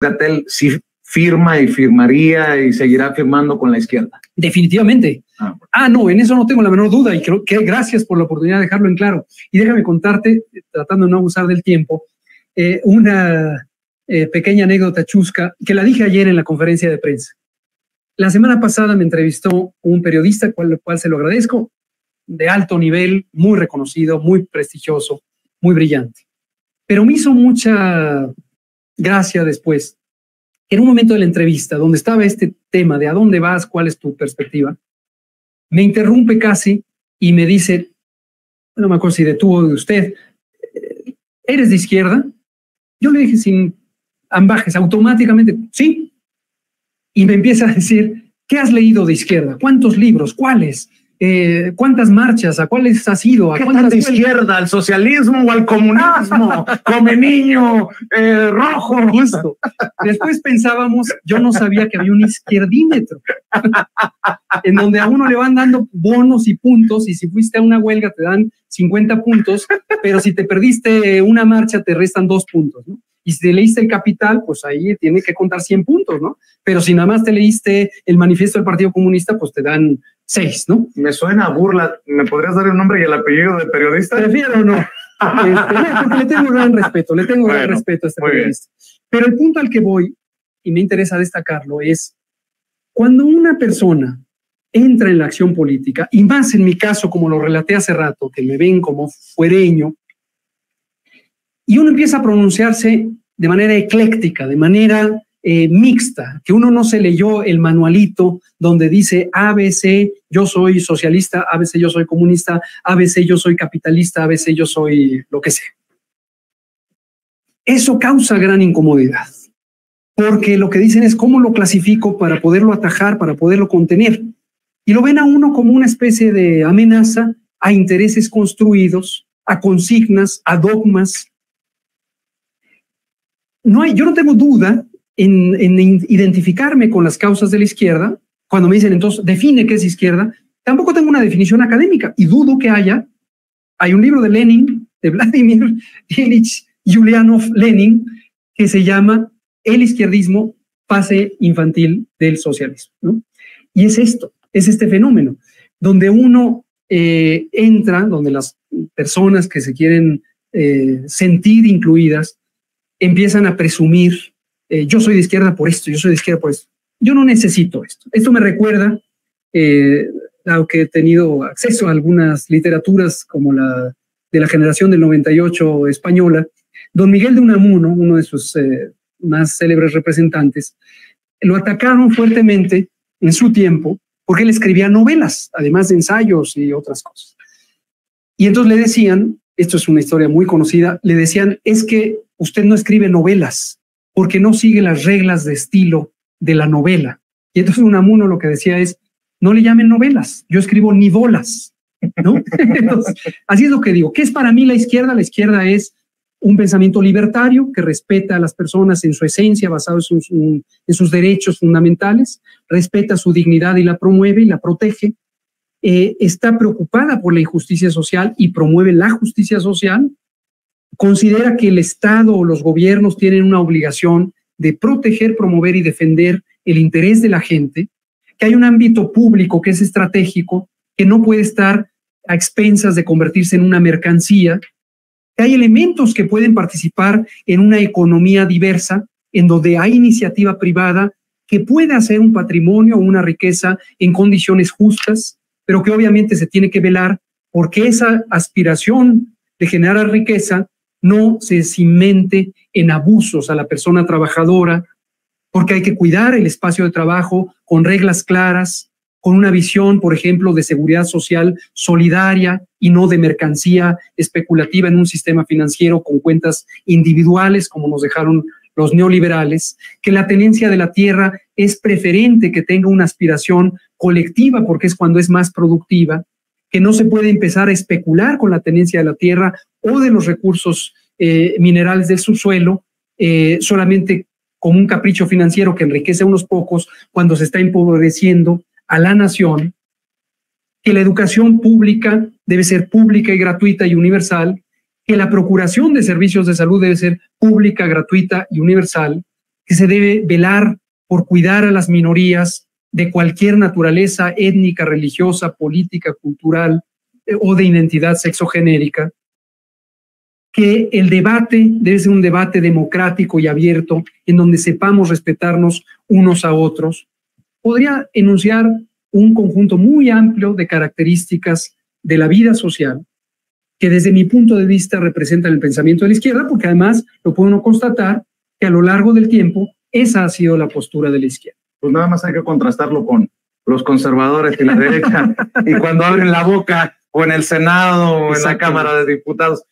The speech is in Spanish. Gatell sí firma y firmaría y seguirá firmando con la izquierda. Definitivamente. Ah, bueno. No, en eso no tengo la menor duda y creo que gracias por la oportunidad de dejarlo en claro. Y déjame contarte, tratando de no abusar del tiempo, una pequeña anécdota chusca que la dije ayer en la conferencia de prensa. La semana pasada me entrevistó un periodista, al cual se lo agradezco, de alto nivel, muy reconocido, muy prestigioso, muy brillante. Pero me hizo mucha gracia después, en un momento de la entrevista, donde estaba este tema de a dónde vas, cuál es tu perspectiva, me interrumpe casi y me dice, no me acuerdo si de tú o de usted, ¿eres de izquierda? Yo le dije sin ambajes, automáticamente, sí. Y me empieza a decir, ¿qué has leído de izquierda? ¿Cuántos libros? ¿Cuáles? ¿Cuántas marchas? ¿A cuáles has ido? ¿A cuántas de izquierda? ¿Al socialismo o al comunismo? Come niño, rojo. Justo. Después pensábamos, yo no sabía que había un izquierdímetro, en donde a uno le van dando bonos y puntos, y si fuiste a una huelga te dan 50 puntos, pero si te perdiste una marcha te restan 2 puntos, ¿no? Y si te leíste el Capital, pues ahí tiene que contar 100 puntos, ¿no? Pero si nada más te leíste el manifiesto del Partido Comunista, pues te dan 6, ¿no? Me suena a burla. ¿Me podrías dar el nombre y el apellido del periodista? Prefiero no. Porque le tengo gran respeto, a este periodista. Bien. Pero el punto al que voy, y me interesa destacarlo, es cuando una persona entra en la acción política, y más en mi caso, como lo relaté hace rato, que me ven como fuereño, y uno empieza a pronunciarse de manera ecléctica, de manera mixta, que uno no se leyó el manualito donde dice ABC, yo soy socialista, ABC, yo soy comunista, ABC, yo soy capitalista, ABC, yo soy lo que sea. Eso causa gran incomodidad, porque lo que dicen es cómo lo clasifico para poderlo atajar, para poderlo contener. Y lo ven a uno como una especie de amenaza a intereses construidos, a consignas, a dogmas. No hay, yo no tengo duda en identificarme con las causas de la izquierda. Cuando me dicen, entonces, define qué es izquierda, tampoco tengo una definición académica y dudo que haya. Hay un libro de Lenin, de Vladimir Ilich Yulianov Lenin, que se llama El izquierdismo, fase infantil del socialismo, ¿no? Y es esto, es este fenómeno, donde uno entra, donde las personas que se quieren sentir incluidas, empiezan a presumir, yo soy de izquierda por esto, yo soy de izquierda por esto. Yo no necesito esto. Esto me recuerda, aunque he tenido acceso a algunas literaturas como la de la generación del 98 española, don Miguel de Unamuno, uno de sus más célebres representantes, lo atacaron fuertemente en su tiempo porque él escribía novelas, además de ensayos y otras cosas. Y entonces le decían, esto es una historia muy conocida, le decían, es que usted no escribe novelas porque no sigue las reglas de estilo de la novela. Y entonces Unamuno lo que decía es, no le llamen novelas, yo escribo nivolas, ¿no? Entonces, así es lo que digo. ¿Qué es para mí la izquierda? La izquierda es un pensamiento libertario que respeta a las personas en su esencia, basado en sus derechos fundamentales, respeta su dignidad y la promueve y la protege. Está preocupada por la injusticia social y promueve la justicia social, considera que el Estado o los gobiernos tienen una obligación de proteger, promover y defender el interés de la gente, que hay un ámbito público que es estratégico, que no puede estar a expensas de convertirse en una mercancía, que hay elementos que pueden participar en una economía diversa, en donde hay iniciativa privada que puede hacer un patrimonio o una riqueza en condiciones justas, pero que obviamente se tiene que velar porque esa aspiración de generar riqueza no se cimente en abusos a la persona trabajadora, porque hay que cuidar el espacio de trabajo con reglas claras, con una visión, por ejemplo, de seguridad social solidaria y no de mercancía especulativa en un sistema financiero con cuentas individuales, como nos dejaron los neoliberales, que la tenencia de la tierra es preferente que tenga una aspiración colectiva porque es cuando es más productiva, que no se puede empezar a especular con la tenencia de la tierra o de los recursos minerales del subsuelo solamente con un capricho financiero que enriquece a unos pocos cuando se está empobreciendo a la nación, que la educación pública debe ser pública y gratuita y universal, que la procuración de servicios de salud debe ser pública, gratuita y universal, que se debe velar por cuidar a las minorías de cualquier naturaleza étnica, religiosa, política, cultural o de identidad sexogenérica, que el debate debe ser un debate democrático y abierto en donde sepamos respetarnos unos a otros. Podría enunciar un conjunto muy amplio de características de la vida social que desde mi punto de vista representan el pensamiento de la izquierda, porque además lo puede uno constatar que a lo largo del tiempo esa ha sido la postura de la izquierda. Pues nada más hay que contrastarlo con los conservadores y la derecha y cuando abren la boca o en el Senado o en la Cámara de Diputados.